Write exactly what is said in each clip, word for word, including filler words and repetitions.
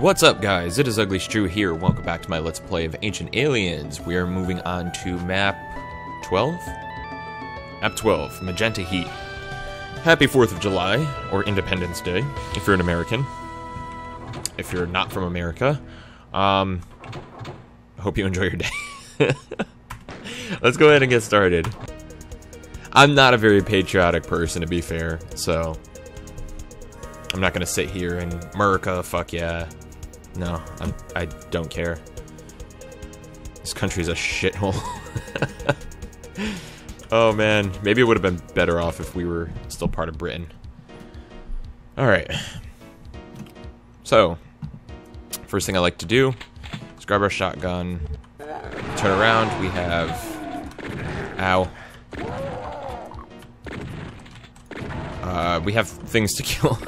What's up guys, it is UglyStru here, welcome back to my Let's Play of Ancient Aliens. We are moving on to map twelve? Map twelve, Magenta Heat. Happy fourth of July, or Independence Day, if you're an American. If you're not from America, um, hope you enjoy your day. Let's go ahead and get started. I'm not a very patriotic person, to be fair, so I'm not gonna sit here and America, fuck yeah. No, I'm, I don't care. This country's a shithole. Oh man, maybe it would have been better off if we were still part of Britain. Alright. So, first thing I like to do is grab our shotgun, turn around, we have... Ow. Uh, we have things to kill.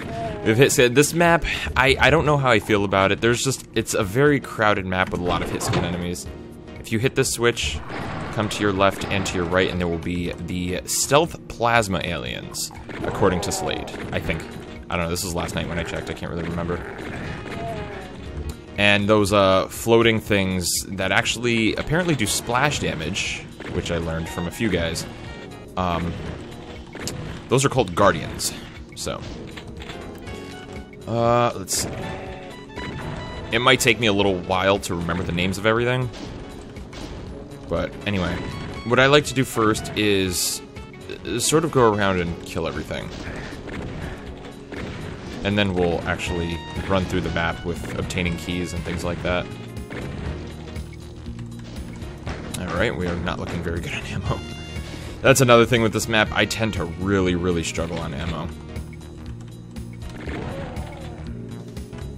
We've hit scan. This map, I, I don't know how I feel about it. There's just, it's a very crowded map with a lot of hit scan enemies. If you hit this switch, come to your left and to your right, and there will be the Stealth Plasma Aliens, according to Slade, I think. I don't know, this was last night when I checked, I can't really remember. And those uh, floating things that actually apparently do splash damage, which I learned from a few guys, um, those are called Guardians, so... Uh, let's see. It might take me a little while to remember the names of everything. But anyway, what I like to do first is sort of go around and kill everything. And then we'll actually run through the map with obtaining keys and things like that. Alright, we are not looking very good on ammo. That's another thing with this map, I tend to really, really struggle on ammo.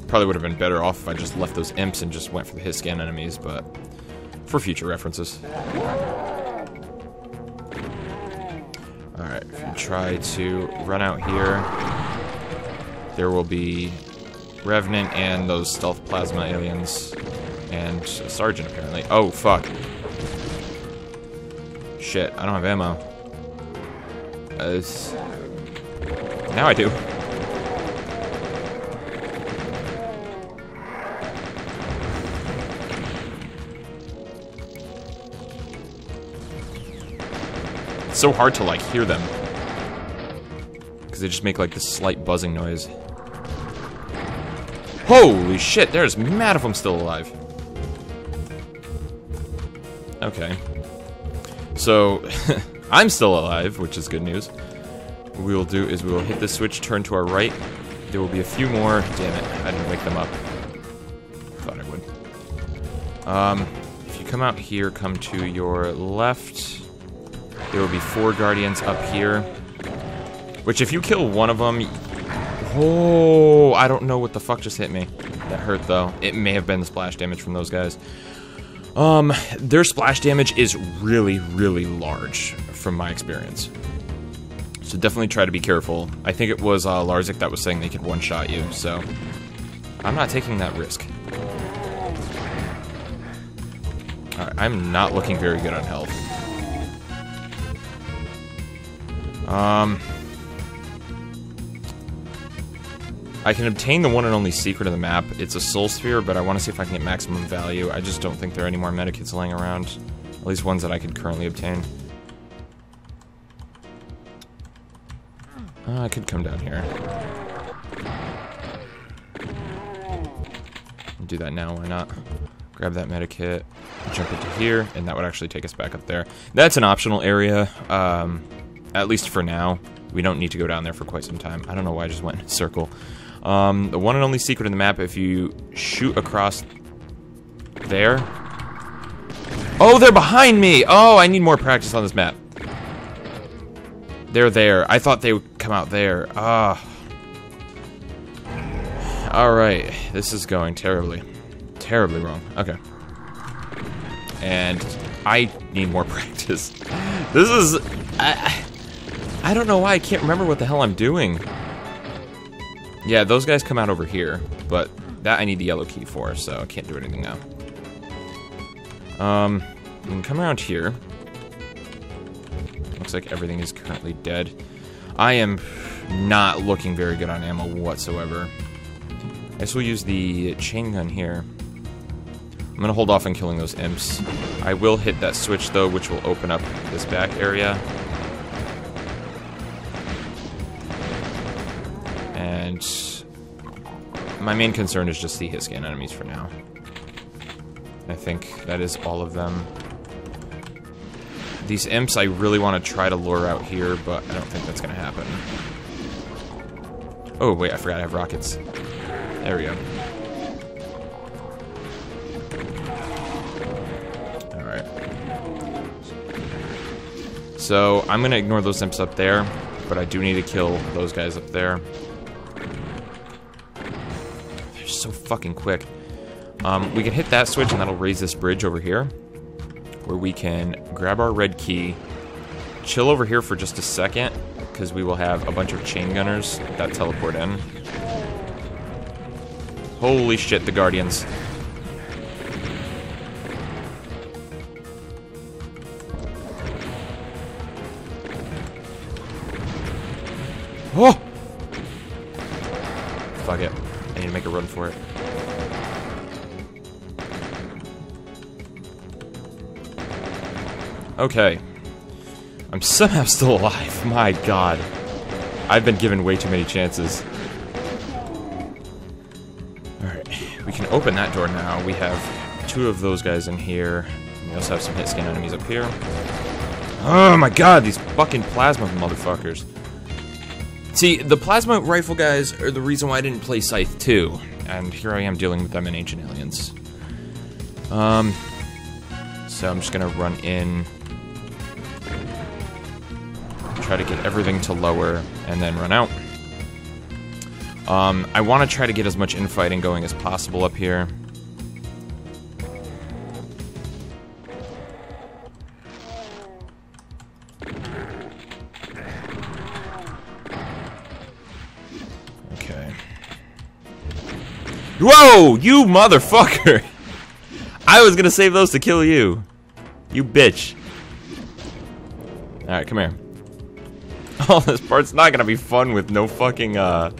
Probably would have been better off if I just left those imps and just went for the hit scan enemies, but for future references. Alright, if we try to run out here, there will be Revenant and those Stealth Plasma Aliens, and a Sergeant apparently. Oh, fuck. Shit, I don't have ammo. Uh, now I do. It's so hard to like hear them because they just make like this slight buzzing noise. Holy shit, there's mad of them still alive. Okay, so I'm still alive, which is good news. What we will do is we will hit this switch, turn to our right. There will be a few more. Damn it, I didn't wake them up. Thought I would. Um, if you come out here, come to your left. There will be four Guardians up here, which if you kill one of them, oh, I don't know what the fuck just hit me. That hurt though. It may have been the splash damage from those guys. Um, their splash damage is really, really large from my experience. So definitely try to be careful. I think it was uh, Larzik that was saying they could one-shot you, so I'm not taking that risk. All right, I'm not looking very good on health. Um, I can obtain the one and only secret of the map. It's a soul sphere, but I want to see if I can get maximum value. I just don't think there are any more medikits laying around. At least ones that I could currently obtain. Uh, I could come down here. I'll do that now, why not? Grab that medikit, jump into here, and that would actually take us back up there. That's an optional area. Um... At least for now, we don't need to go down there for quite some time. I don't know why I just went in a circle. Um, the one and only secret in the map, if you shoot across there... Oh, they're behind me! Oh, I need more practice on this map. They're there. I thought they would come out there. Ah. Alright, this is going terribly. Terribly wrong. Okay. And I need more practice. This is... I, I don't know why I can't remember what the hell I'm doing. Yeah, those guys come out over here, but that I need the yellow key for, so I can't do anything now. Um, we can come around here. Looks like everything is currently dead. I am not looking very good on ammo whatsoever. I guess we'll use the chain gun here. I'm gonna hold off on killing those imps. I will hit that switch though, which will open up this back area. And my main concern is just the hit scan enemies for now. I think that is all of them. These imps I really want to try to lure out here, but I don't think that's going to happen. Oh, wait, I forgot I have rockets. There we go. Alright. So, I'm going to ignore those imps up there, but I do need to kill those guys up there. They're so fucking quick. Um, we can hit that switch, and that'll raise this bridge over here, where we can grab our red key, chill over here for just a second, because we will have a bunch of chain gunners that teleport in. Holy shit, the Guardians. Oh! Fuck it. I need to make a run for it. Okay. I'm somehow still alive. My god. I've been given way too many chances. Alright. We can open that door now. We have two of those guys in here. We also have some hit scan enemies up here. Oh my god, these fucking plasma motherfuckers. See, the plasma rifle guys are the reason why I didn't play Scythe two. And here I am dealing with them in Ancient Aliens. Um. So I'm just gonna run in. Try to get everything to lower and then run out. Um, I want to try to get as much infighting going as possible up here. Okay. Whoa! You motherfucker! I was gonna save those to kill you. You bitch. Alright, come here. All this part's not gonna be fun with no fucking, uh...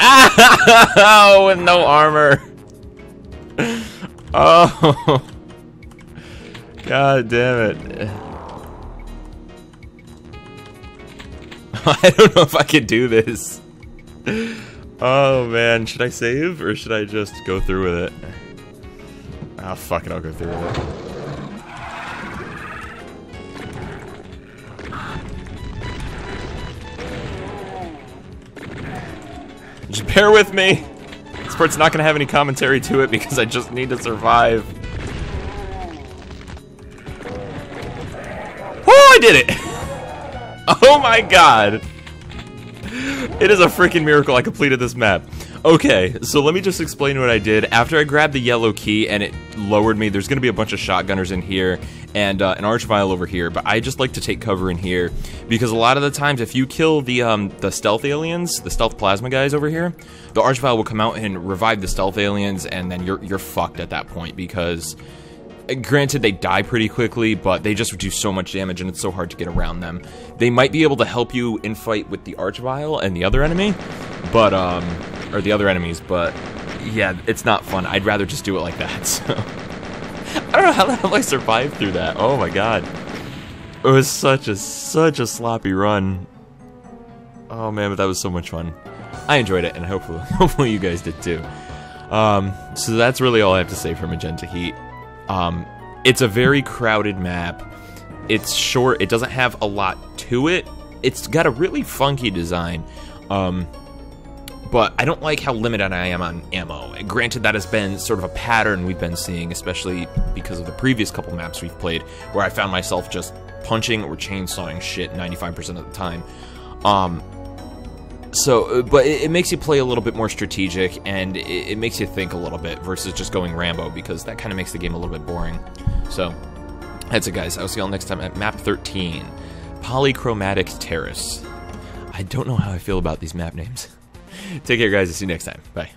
Ow! With no armor! Oh! God damn it. I don't know if I could do this. Oh man, should I save or should I just go through with it? Ah, fuck it, I'll go through with it. Just bear with me. This part's not gonna have any commentary to it because I just need to survive. Oh, I did it! Oh my god! It is a freaking miracle I completed this map. Okay, so let me just explain what I did. After I grabbed the yellow key and it lowered me, there's going to be a bunch of shotgunners in here and uh, an Archvile over here, but I just like to take cover in here because a lot of the times if you kill the um, the stealth aliens, the stealth plasma guys over here, the Archvile will come out and revive the stealth aliens and then you're, you're fucked at that point because, granted, they die pretty quickly, but they just do so much damage and it's so hard to get around them. They might be able to help you in fight with the Archvile and the other enemy, but, um... or the other enemies, but yeah, it's not fun. I'd rather just do it like that, so. I don't know how the hell I survived through that. Oh my god. It was such a, such a sloppy run. Oh man, but that was so much fun. I enjoyed it, and hopefully, hopefully you guys did too. Um, so that's really all I have to say for Magenta Heat. Um, it's a very crowded map. It's short, it doesn't have a lot to it. It's got a really funky design. Um, But I don't like how limited I am on ammo. And granted, that has been sort of a pattern we've been seeing, especially because of the previous couple maps we've played, where I found myself just punching or chainsawing shit ninety-five percent of the time. Um, so, but it, it makes you play a little bit more strategic, and it, it makes you think a little bit versus just going Rambo, because that kind of makes the game a little bit boring. So, that's it, guys. I'll see y'all next time at Map thirteen, Polychromatic Terrace. I don't know how I feel about these map names. Take care, guys. I'll see you next time. Bye.